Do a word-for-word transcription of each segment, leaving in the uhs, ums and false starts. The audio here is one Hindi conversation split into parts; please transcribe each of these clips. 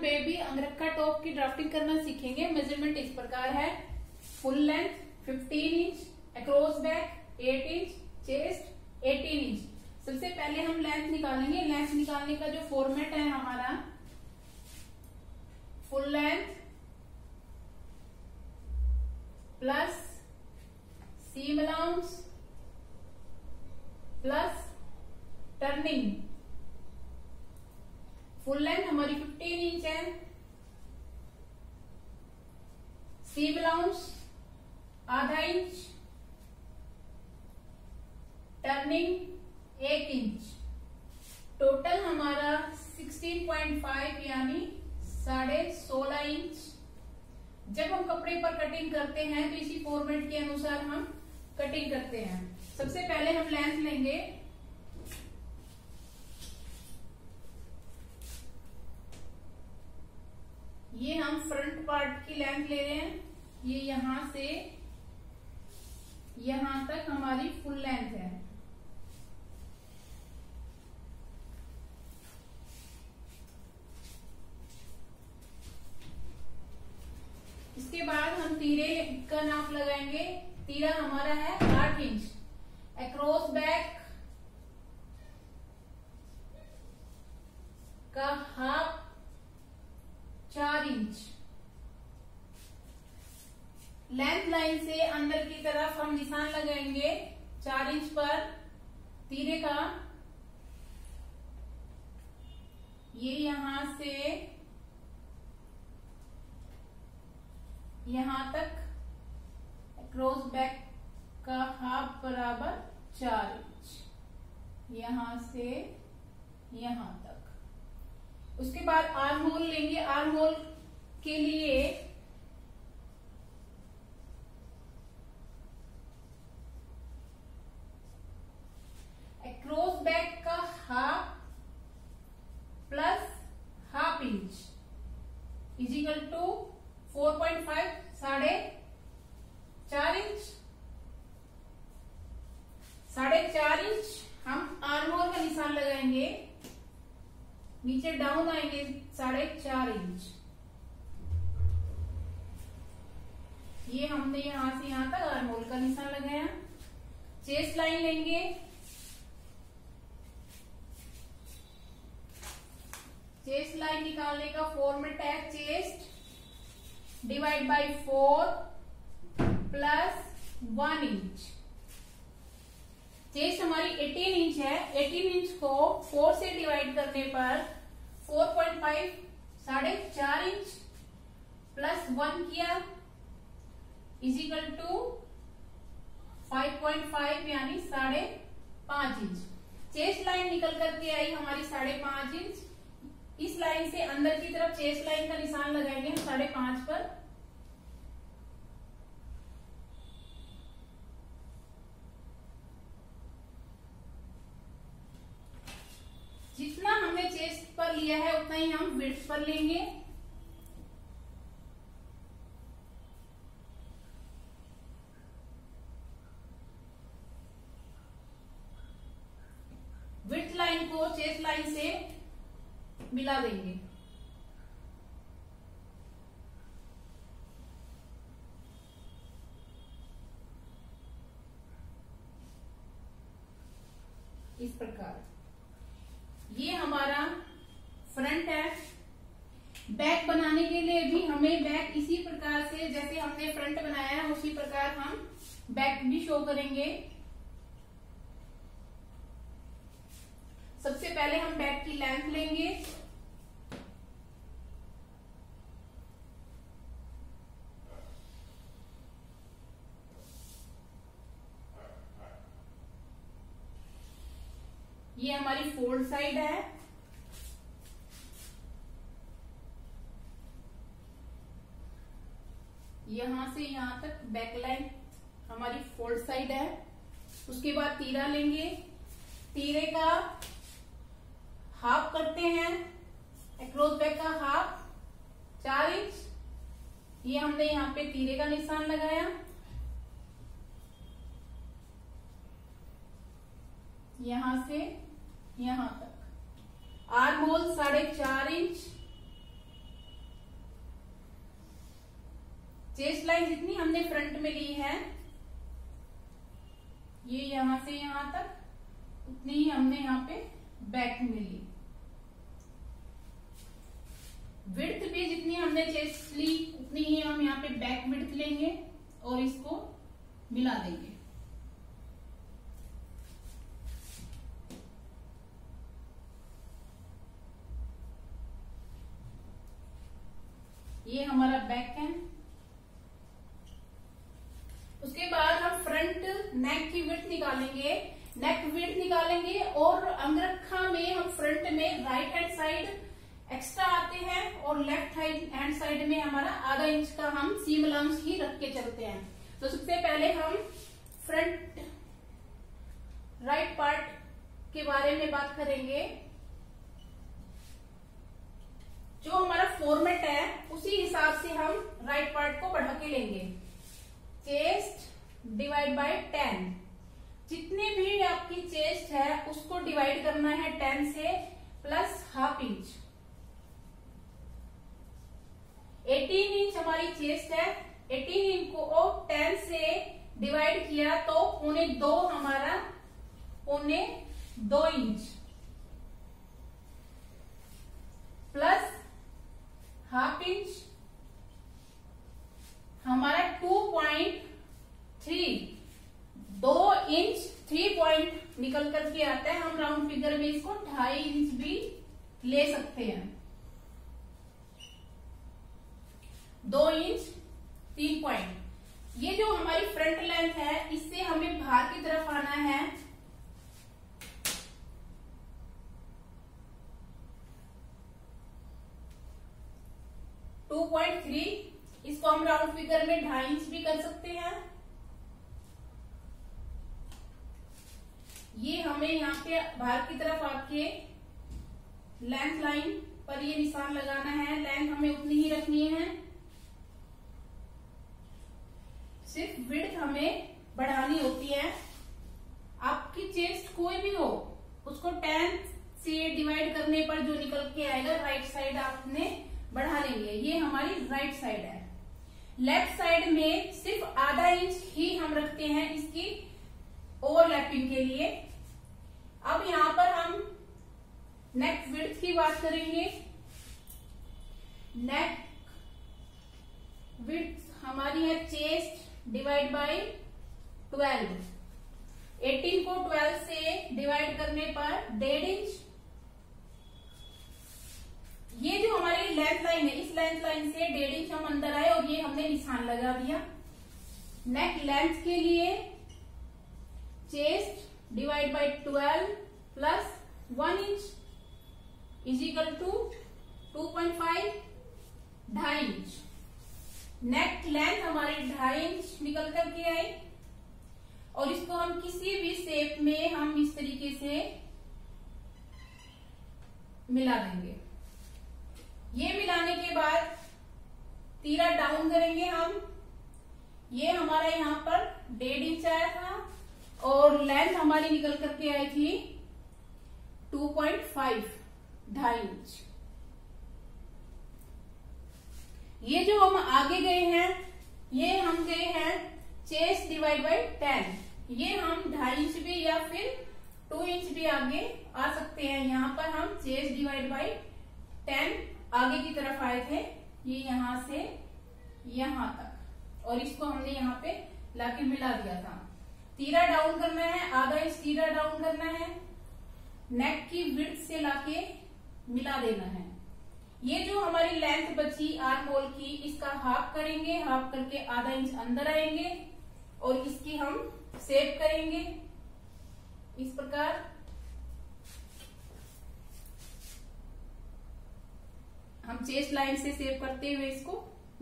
पे भी अंगरखा टॉप की ड्राफ्टिंग करना सीखेंगे। मेजरमेंट इस प्रकार है, फुल लेंथ पंद्रह इंच, अक्रॉस बैक आठ इंच, चेस्ट अठारह इंच। सबसे पहले हम लेंथ निकालेंगे। लेंथ निकालने का जो फॉर्मेट है हमारा, full length plus seam allowance plus turning. Full length हमारी पंद्रह इंच है, सीम अलाउंस आधा इंच, टर्निंग एक इंच। टोटल हमारा सोलह पॉइंट पाँच यानी साढ़े सोलह इंच। जब हम कपड़े पर कटिंग करते हैं तो इसी फॉर्मेट के अनुसार हम कटिंग करते हैं। सबसे पहले हम लेंथ लेंगे, ये हम फ्रंट पार्ट की लेंथ ले रहे हैं, ये यहां से यहां तक हमारी फुल लेंथ है। इसके बाद हम तीरे का नाप लगाएंगे। तीरा हमारा है आठ इंच, अक्रॉस बैक का हाफ चार इंच। लेंथ लाइन से अंदर की तरफ हम निशान लगाएंगे चार इंच पर तीरे का। ये यहां से यहां तक क्रॉस बैक का हाफ बराबर चार इंच, यहां से यहां तक। उसके बाद आर्म होल लेंगे। आर्म होल के लिए क्रॉस बैक का half plus half inch is equal to four point five, साढ़े चार इंच। साढ़े चार इंच हम आर्म होल का निशान लगाएंगे, नीचे डाउन आएंगे साढ़े चार इंच। ये हमने यहां से यहां तक आर्म होल का निशान लगाया। चेस्ट लाइन लेंगे, चेस्ट लाइन निकालने का फॉर्मेट है chest divide by four plus one inch. Chest हमारी अठारह इंच है, अठारह इंच को फोर से डिवाइड करने पर फोर पॉइंट फाइव, साढ़े चार इंच प्लस वन किया is equal to five point five यानी साढ़े पांच इंच। चेस्ट लाइन निकल करके आई हमारी साढ़े पांच इंच। इस लाइन से अंदर की तरफ चेस्ट लाइन का निशान लगाएंगे हम साढ़े पांच पर। जितना हमने चेस्ट पर लिया है उतना ही हम विड्थ पर लेंगे। विड्थ लाइन को चेस्ट लाइन से मिला देंगे। इस प्रकार ये हमारा फ्रंट है। बैक बनाने के लिए भी हमें बैक इसी प्रकार से, जैसे हमने फ्रंट बनाया है उसी प्रकार हम बैक भी शो करेंगे। सबसे पहले हम बैक की लेंथ लेंगे, ये हमारी फोल्ड साइड है। यहां से यहां तक बैक लाइन हमारी फोल्ड साइड है। उसके बाद तीरा लेंगे, तीरे का हाफ करते हैं, अक्रॉस बैक का हाफ चार इंच। ये हमने यहां पे तीरे का निशान लगाया, यहां से यहां तक। आर्म होल साढ़े चार इंच, चेस्ट लाइन जितनी हमने फ्रंट में ली है, ये यहां से यहां तक, उतनी ही हमने यहां पे बैक में ली। विड्थ भी जितनी हमने चेस्ट ली उतनी ही हम यहां पे बैक विड्थ लेंगे और इसको मिला देंगे। ये हमारा बैक है। उसके बाद हम फ्रंट नेक की विड्थ निकालेंगे, नेक विड्थ निकालेंगे और अंगरखा में हम फ्रंट में राइट हैंड साइड एक्स्ट्रा आते हैं और लेफ्ट हैंड साइड में हमारा आधा इंच का हम सीम अलाउंस ही रख के चलते हैं। तो सबसे पहले हम फ्रंट राइट पार्ट के बारे में बात करेंगे। जो हमारा फॉर्मेट है उसी हिसाब से हम राइट पार्ट को बढ़ा के लेंगे। चेस्ट डिवाइड बाय टेन, जितने भी आपकी चेस्ट है उसको डिवाइड करना है टेन से plus half inch. Eighteen inch हमारी चेस्ट है, एटीन इंच को टेन से डिवाइड किया तो पौने दो, हमारा पौने दो इंच प्लस हाफ इंच, हमारा टू पॉइंट थ्री, दो इंच थ्री पॉइंट निकल करके आता है। हम राउंड फिगर में इसको ढाई इंच भी ले सकते हैं। दो इंच तीन पॉइंट। ये जो हमारी फ्रंट लेंथ है इससे हमें बाहर की तरफ आना है। टू पॉइंट थ्री, इसको हम राउंड फिगर में ढाई इंच भी कर सकते हैं। ये हमें यहाँ पे बाहर की तरफ आपके लेंथ लाइन पर ये निशान लगाना है। लेंथ हमें उतनी ही रखनी है, सिर्फ विड्थ हमें बढ़ानी होती है। आपकी चेस्ट कोई भी हो उसको टेन से डिवाइड करने पर जो निकल के आएगा राइट साइड आपने बढ़ा लेंगे। ये हमारी राइट साइड है। लेफ्ट साइड में सिर्फ आधा इंच ही हम रखते हैं इसकी ओवरलैपिंग के लिए। अब यहाँ पर हम नेक विड्थ की बात करेंगे। नेक विड्थ हमारी है chest divide by twelve. Eighteen को ट्वेल्व से डिवाइड करने पर डेढ़ इंच। ये जो हमारी लेंथ लाइन है इस लेंथ लाइन से डेढ़ इंच हम अंदर आए और ये हमने निशान लगा दिया। नेक लेंथ के लिए chest divide by twelve plus one inch is equal to two point five, ढाई इंच। नेक लेंथ हमारी ढाई इंच निकल करके आई और इसको हम किसी भी शेप में हम इस तरीके से मिला देंगे। ये मिलाने के बाद तीरा डाउन करेंगे हम। ये हमारा यहाँ पर डेढ़ इंच आया था और लेंथ हमारी निकल करके आई थी टू पॉइंट फाइव, ढाई इंच। ये जो हम आगे गए हैं ये हम गए हैं चेस्ट डिवाइड बाय टेन। ये हम ढाई इंच भी या फिर टू इंच भी आगे आ सकते हैं। यहाँ पर हम चेस्ट डिवाइड बाय टेन आगे की तरफ आए थे, ये यहां से यहां तक, और इसको हमने यहाँ पे लाके मिला दिया था। तीरा डाउन करना है, आधा इंच तीरा डाउन करना है, नेक की विड्थ से लाके मिला देना है। ये जो हमारी लेंथ बची आर्म होल की इसका हाफ करेंगे, हाफ करके आधा इंच अंदर आएंगे और इसकी हम शेप करेंगे इस प्रकार। हम चेस्ट लाइन से सेव करते हुए इसको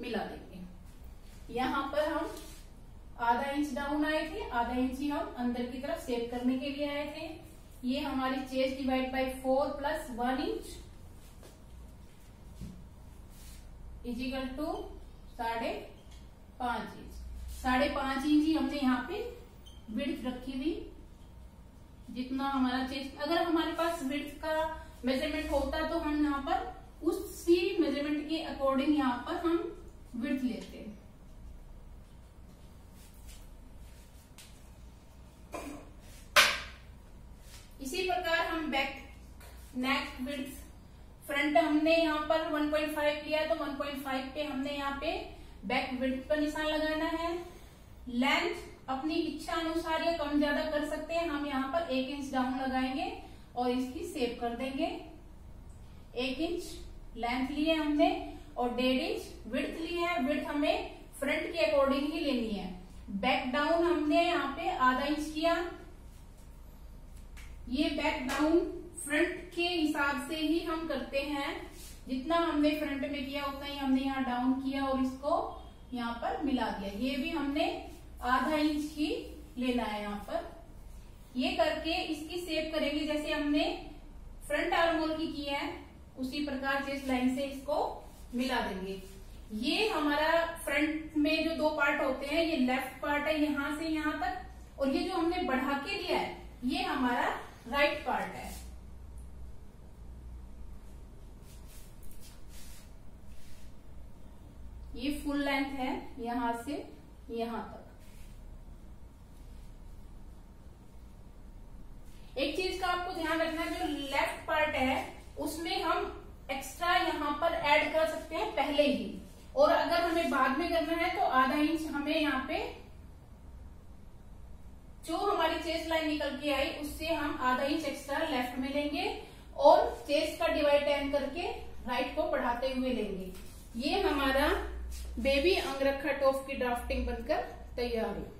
मिला देंगे। यहाँ पर हम आधा इंच डाउन आए थे, आधा इंच ही हम अंदर की तरफ सेव करने के लिए आए थे। ये हमारी chest divide by four plus one inch is equal to साढ़े पांच इंच। साढ़े पांच इंच ही हमने यहाँ पे विड्थ रखी हुई, जितना हमारा चेस्ट। अगर हमारे पास विड्थ का मेजरमेंट होता तो हम यहाँ पर उसी मेजरमेंट के अकॉर्डिंग यहाँ पर हम विड्थ लेते हैं। फ्रंट हमने यहाँ पर वन पॉइंट फाइव लिया तो वन पॉइंट फाइव पे हमने यहाँ पे बैक विड्थ पर निशान लगाना है। लेंथ अपनी इच्छा अनुसार या कम ज्यादा कर सकते हैं, हम यहाँ पर एक इंच डाउन लगाएंगे और इसकी शेप कर देंगे। एक इंच लेंथ लिए हमने और डेढ़ इंच विड्थ ली है। विड्थ हमें फ्रंट के अकॉर्डिंग ही लेनी है। बैक डाउन हमने यहाँ पे आधा इंच किया, ये बैक डाउन फ्रंट के हिसाब से ही हम करते हैं। जितना हमने फ्रंट में किया उतना ही हमने यहाँ डाउन किया और इसको यहाँ पर मिला दिया। ये भी हमने आधा इंच ही लेना है यहाँ पर। ये करके इसकी शेप करेंगे जैसे हमने फ्रंट आर्म होल की की है, उसी प्रकार चेस्ट लाइन से इसको मिला देंगे। ये हमारा फ्रंट में जो दो पार्ट होते हैं, ये लेफ्ट पार्ट है यहाँ से यहाँ तक, और ये जो हमने बढ़ा के लिया है ये हमारा राइट पार्ट है। ये फुल लेंथ है यहां से यहां तक। एक चीज का आपको ध्यान रखना है, जो लेफ्ट पार्ट है उसमें हम एक्स्ट्रा यहां पर ऐड कर सकते हैं पहले ही, और अगर हमें बाद में करना है तो आधा इंच हमें यहाँ पे जो हमारी चेस्ट लाइन निकल के आई उससे हम आधा इंच एक्स्ट्रा लेफ्ट में लेंगे और चेस्ट का डिवाइड टेन करके राइट को बढ़ाते हुए लेंगे। ये हमारा बेबी अंगरखा टॉप की ड्राफ्टिंग बनकर तैयार है।